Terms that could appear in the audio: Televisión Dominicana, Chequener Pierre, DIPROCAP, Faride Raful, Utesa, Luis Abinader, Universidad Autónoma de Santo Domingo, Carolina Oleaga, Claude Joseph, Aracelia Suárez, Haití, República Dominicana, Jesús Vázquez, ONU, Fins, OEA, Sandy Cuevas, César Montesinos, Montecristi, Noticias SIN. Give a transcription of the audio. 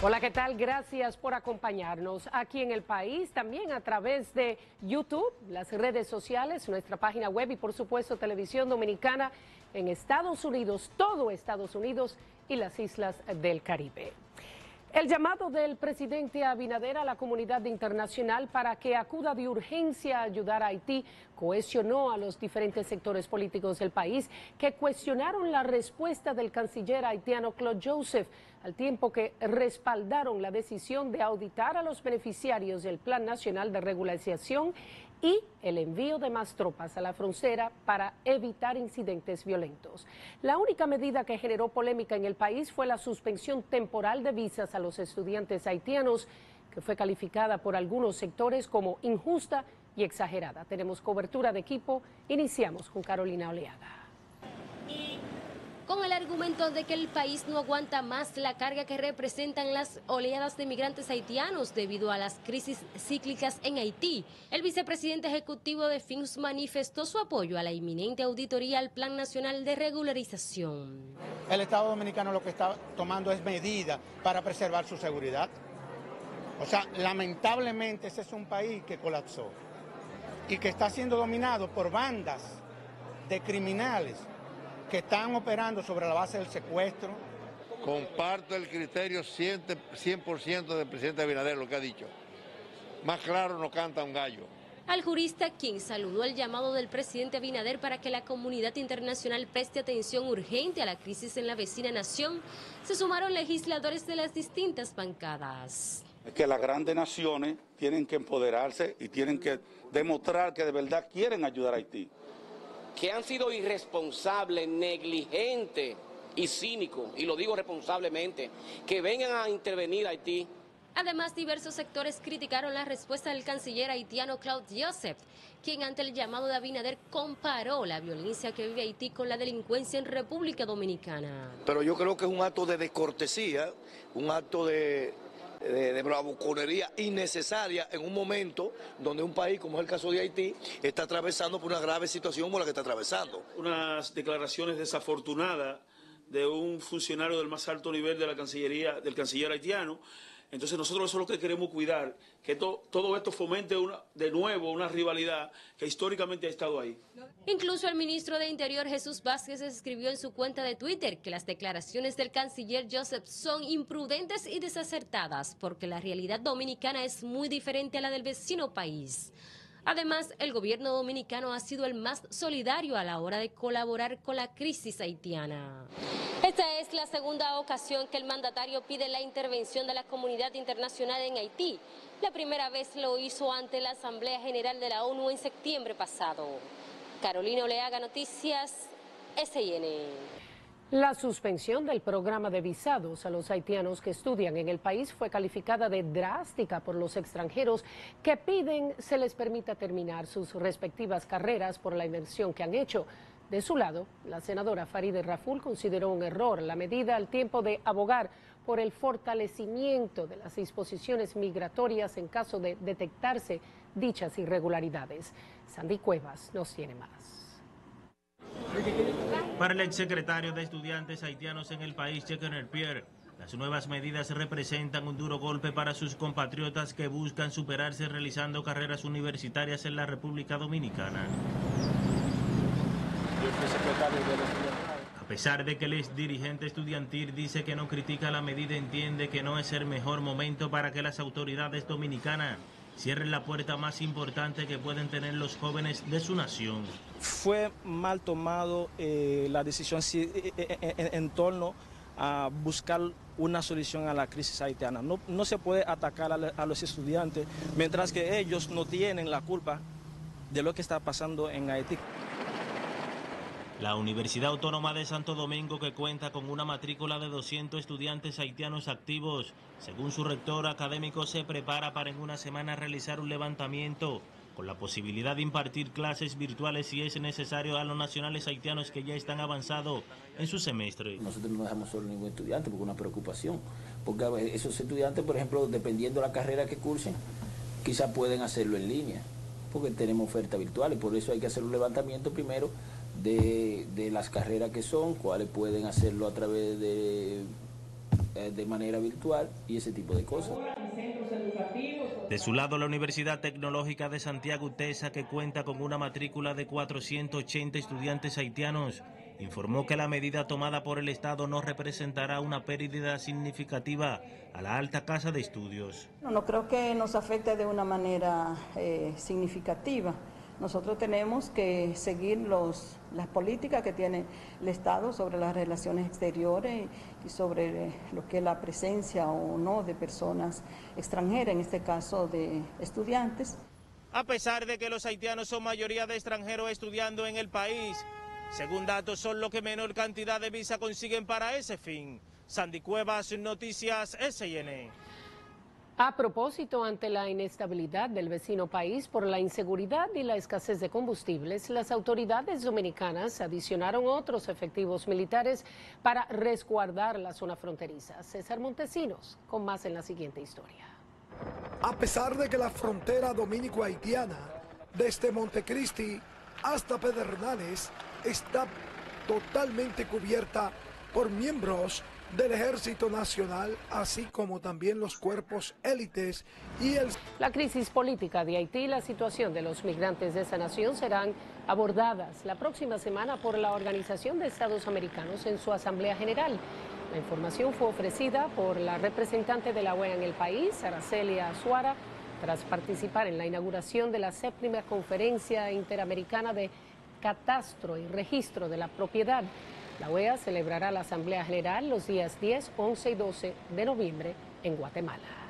Hola, ¿qué tal? Gracias por acompañarnos aquí en el país, también a través de YouTube, las redes sociales, nuestra página web y por supuesto Televisión Dominicana en Estados Unidos, todo Estados Unidos y las islas del Caribe. El llamado del presidente Abinader a la comunidad internacional para que acuda de urgencia a ayudar a Haití cohesionó a los diferentes sectores políticos del país que cuestionaron la respuesta del canciller haitiano Claude Joseph, al tiempo que respaldaron la decisión de auditar a los beneficiarios del Plan Nacional de Regularización y el envío de más tropas a la frontera para evitar incidentes violentos. La única medida que generó polémica en el país fue la suspensión temporal de visas a los estudiantes haitianos, que fue calificada por algunos sectores como injusta y exagerada. Tenemos cobertura de equipo. Iniciamos con Carolina Oleaga. Con el argumento de que el país no aguanta más la carga que representan las oleadas de migrantes haitianos debido a las crisis cíclicas en Haití, el vicepresidente ejecutivo de Fins manifestó su apoyo a la inminente auditoría al Plan Nacional de Regularización. El Estado Dominicano lo que está tomando es medidas para preservar su seguridad. O sea, lamentablemente ese es un país que colapsó y que está siendo dominado por bandas de criminales que están operando sobre la base del secuestro. Comparto el criterio 100% del presidente Abinader, lo que ha dicho. Más claro no canta un gallo. Al jurista, quien saludó el llamado del presidente Abinader para que la comunidad internacional preste atención urgente a la crisis en la vecina nación, se sumaron legisladores de las distintas bancadas. Es que las grandes naciones tienen que empoderarse y tienen que demostrar que de verdad quieren ayudar a Haití. Que han sido irresponsables, negligentes y cínicos, y lo digo responsablemente, que vengan a intervenir a Haití. Además, diversos sectores criticaron la respuesta del canciller haitiano Claude Joseph, quien ante el llamado de Abinader comparó la violencia que vive Haití con la delincuencia en República Dominicana. Pero yo creo que es un acto de descortesía, un acto de bravuconería innecesaria en un momento donde un país, como es el caso de Haití, está atravesando por una grave situación como la que está atravesando. Unas declaraciones desafortunadas de un funcionario del más alto nivel de la Cancillería, del canciller haitiano. Entonces nosotros eso es lo que queremos cuidar, que todo esto fomente de nuevo una rivalidad que históricamente ha estado ahí. Incluso el ministro de Interior, Jesús Vázquez, escribió en su cuenta de Twitter que las declaraciones del canciller Joseph son imprudentes y desacertadas, porque la realidad dominicana es muy diferente a la del vecino país. Además, el gobierno dominicano ha sido el más solidario a la hora de colaborar con la crisis haitiana. Esta es la segunda ocasión que el mandatario pide la intervención de la comunidad internacional en Haití. La primera vez lo hizo ante la Asamblea General de la ONU en septiembre pasado. Carolina Oleaga, Noticias SIN. La suspensión del programa de visados a los haitianos que estudian en el país fue calificada de drástica por los extranjeros que piden se les permita terminar sus respectivas carreras por la inversión que han hecho. De su lado, la senadora Faride Raful consideró un error la medida al tiempo de abogar por el fortalecimiento de las disposiciones migratorias en caso de detectarse dichas irregularidades. Sandy Cuevas nos tiene más. Para el exsecretario de Estudiantes haitianos en el país, Chequener Pierre, las nuevas medidas representan un duro golpe para sus compatriotas que buscan superarse realizando carreras universitarias en la República Dominicana. A pesar de que el ex dirigente estudiantil dice que no critica la medida, entiende que no es el mejor momento para que las autoridades dominicanas cierren la puerta más importante que pueden tener los jóvenes de su nación. Fue mal tomado la decisión en torno a buscar una solución a la crisis haitiana. No se puede atacar a los estudiantes, mientras que ellos no tienen la culpa de lo que está pasando en Haití. La Universidad Autónoma de Santo Domingo, que cuenta con una matrícula de 200 estudiantes haitianos activos, según su rector académico, se prepara para en una semana realizar un levantamiento con la posibilidad de impartir clases virtuales si es necesario a los nacionales haitianos que ya están avanzados en su semestre. Nosotros no dejamos solo ningún estudiante porque es una preocupación, porque esos estudiantes, por ejemplo, dependiendo de la carrera que cursen, quizás pueden hacerlo en línea, porque tenemos oferta virtual y por eso hay que hacer un levantamiento primero de las carreras que son, cuáles pueden hacerlo a través de de manera virtual y ese tipo de cosas. De su lado, la Universidad Tecnológica de Santiago, Utesa, que cuenta con una matrícula de 480 estudiantes haitianos, informó que la medida tomada por el Estado no representará una pérdida significativa a la alta casa de estudios. No creo que nos afecte de una manera significativa. Nosotros tenemos que seguir las políticas que tiene el Estado sobre las relaciones exteriores y sobre lo que es la presencia o no de personas extranjeras, en este caso de estudiantes. A pesar de que los haitianos son mayoría de extranjeros estudiando en el país, según datos son los que menor cantidad de visa consiguen para ese fin. Sandy Cuevas, Noticias SN. A propósito, ante la inestabilidad del vecino país por la inseguridad y la escasez de combustibles, las autoridades dominicanas adicionaron otros efectivos militares para resguardar la zona fronteriza. César Montesinos, con más en la siguiente historia. A pesar de que la frontera dominico-haitiana, desde Montecristi hasta Pedernales, está totalmente cubierta por miembros del Ejército Nacional, así como también los cuerpos élites y el... La crisis política de Haití y la situación de los migrantes de esa nación serán abordadas la próxima semana por la Organización de Estados Americanos en su Asamblea General. La información fue ofrecida por la representante de la OEA en el país, Aracelia Suárez, tras participar en la inauguración de la 7ª Conferencia Interamericana de Catastro y Registro de la Propiedad. La OEA celebrará la Asamblea General los días 10, 11 y 12 de noviembre en Guatemala.